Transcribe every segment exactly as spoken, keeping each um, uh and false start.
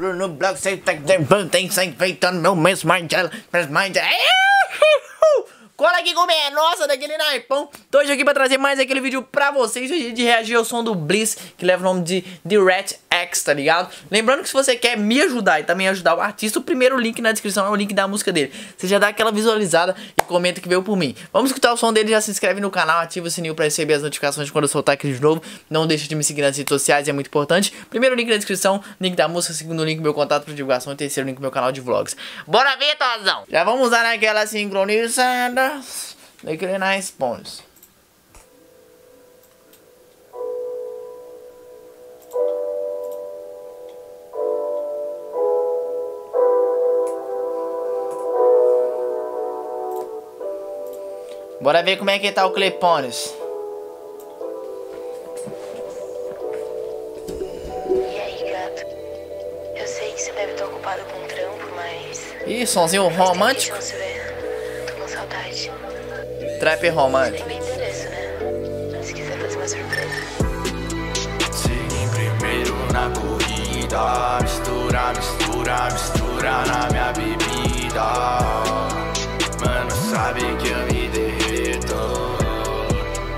No blog, você tá enfeitando meu mês, mind ela, mind ela. Cola aqui com minha nossa daquele naipão. Tô hoje aqui pra trazer mais aquele vídeo pra vocês de reagir ao som do Bilz, que leva o nome de Derretx, tá ligado? Lembrando que se você quer me ajudar e também ajudar o artista, o primeiro link na descrição é o link da música dele. Você já dá aquela visualizada e comenta que veio por mim. Vamos escutar o som dele, já se inscreve no canal, ativa o sininho pra receber as notificações de quando eu soltar aqui de novo. Não deixa de me seguir nas redes sociais, é muito importante. Primeiro link na descrição, link da música, segundo link meu contato pra divulgação e terceiro link meu canal de vlogs. Bora ver, Tozão! Já vamos lá naquela sincronizada daquele na response. Bora ver como é que tá o Clepones. E aí, gato? Eu sei que você deve estar ocupado com um trampo, mas... Ih, sonzinho romântico. Saudade. Trap romântico. Tem endereço, né? Se quiser fazer uma surpresa. Segui primeiro na corrida. Mistura, mistura, mistura na minha bebida. Mano, sabe que eu me derreto.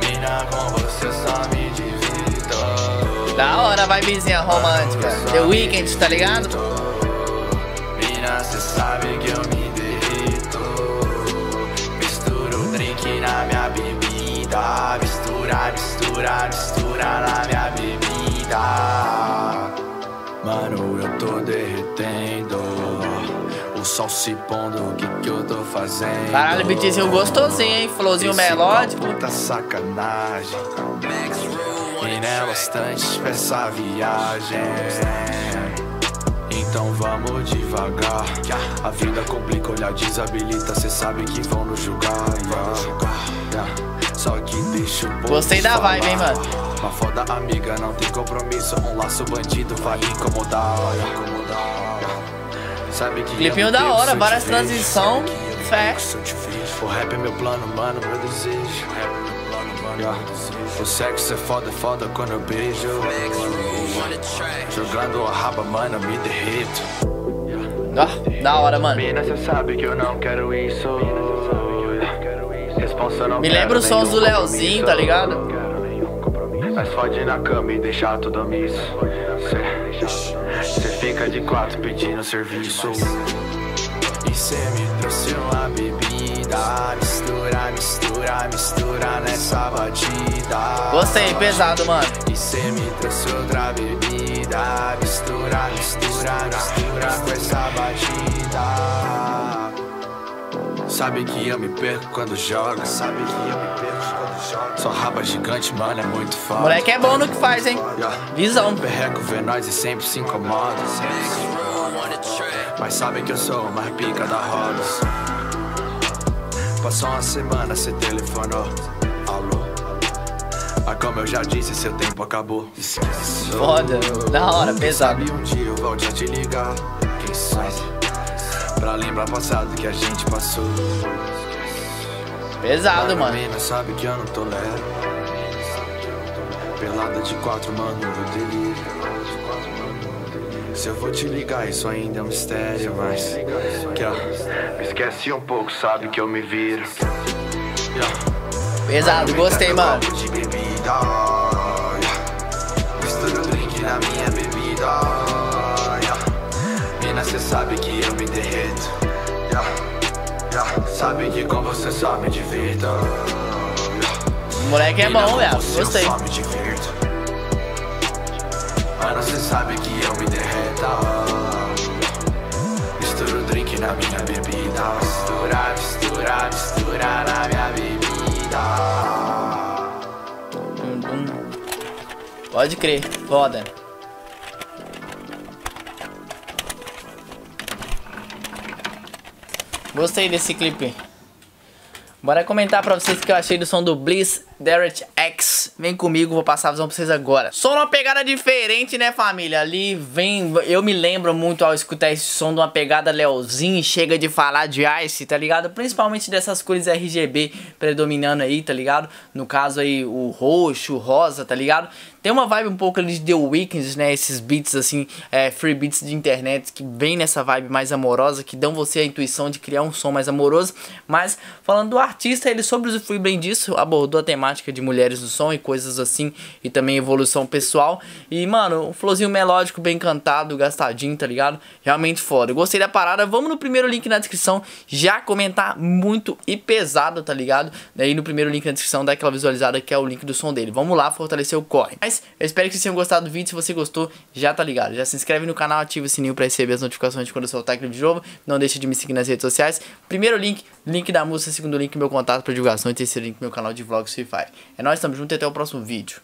Mina, com você só me divirto. Da hora, vai vizinha romântica. The Weeknd, tá ligado? Mina, cê sabe que eu me na minha bebida, mistura, mistura, mistura na minha bebida. Mano, eu tô derretendo. O sol se pondo, o que que eu tô fazendo? Caralho, beatzinho gostosinho, hein? Flowzinho melódico. Puta sacanagem. E nelas tantas essa viagem. Então vamos devagar. A vida complica, olhar desabilita. Cê sabe que vão nos julgar. Só que deixa o povo. Gostei da vibe, hein, mano. Uma foda amiga não tem compromisso. Um laço bandido vai incomodar. Sabe que clipinho da hora, várias transições. Fé. O rap é meu plano, mano, meu desejo. O sexo é foda, foda quando eu beijo. Jogando a raba, mano, me derreto. Oh, da hora, mano. Mina, você sabe que eu não quero isso. Me lembra os sons do Leozinho, tá ligado? Mas fode na cama e deixar tudo misso. Cê fica de quatro pedindo serviço. E cê me trouxe uma bebida. Mistura, mistura, mistura nessa batida. Gostei, pesado, mano. E cê me trouxe outra bebida. Mistura, mistura, mistura com essa batida. Sabe que eu me perco quando joga. Sabe que eu me perco quando joga. Só raba gigante, mano, é muito foda. Moleque é bom no que faz, hein? Yeah. Visão. Perreco, vê nós e sempre se incomoda. Mas sabe que eu sou mais pica da roda. Passou uma semana, cê telefonou. Alô. Ah, como eu já disse, seu tempo acabou. Esquece. Foda, da hora, pesado. Sabe, um dia eu vou já te ligar. Quem sabe? Pra lembrar passado que a gente passou. Pesado, mano. Mina, sabe que eu não tolero. Pelada de quatro, mano, eu delírio. Se eu vou te ligar, isso ainda é um mistério. Mas que, ó, me esqueci um pouco, sabe que eu me viro. Pesado, mano, gostei, mano. De bebida, mistura o drink na minha bebida. Cê sabe que eu me derreto. Yeah, yeah. Sabe que com você só me divirto. Yeah. Moleque é bom, velho. Gostei. Só me divirto. Mano, cê sabe que eu me derreta. Misturo o drink na minha bebida. Mistura, mistura, mistura na minha bebida. Pode crer, foda. Gostei desse clipe. Bora comentar pra vocês o que eu achei do som do Bilz, Derretx. Vem comigo, vou passar a visão pra vocês agora. Som uma pegada diferente, né, família? Ali vem... Eu me lembro muito ao escutar esse som de uma pegada Leozinho. Chega de falar de Ice, tá ligado? Principalmente dessas cores R G B predominando aí, tá ligado? No caso aí, o roxo, o rosa, tá ligado? Tem uma vibe um pouco ali de The Weeknd, né? Esses beats assim, é, free beats de internet, que vem nessa vibe mais amorosa, que dão você a intuição de criar um som mais amoroso. Mas falando do artista, ele sobre usufruir bem disso, abordou a temática de mulheres no som e coisas assim, e também evolução pessoal. E mano, um flowzinho melódico, bem cantado, gastadinho, tá ligado? Realmente foda. Eu gostei da parada. Vamos no primeiro link na descrição já comentar muito e pesado, tá ligado? Daí no primeiro link na descrição dá aquela visualizada que é o link do som dele. Vamos lá fortalecer o corre. Mas eu espero que vocês tenham gostado do vídeo. Se você gostou, já tá ligado. Já se inscreve no canal, ativa o sininho pra receber as notificações de quando eu soltar aquele de novo. Não deixa de me seguir nas redes sociais. Primeiro link, link da música. Segundo link, meu contato pra divulgação. E terceiro link, meu canal de vlogs Free Fire. É nóis, tamo junto e até o próximo vídeo.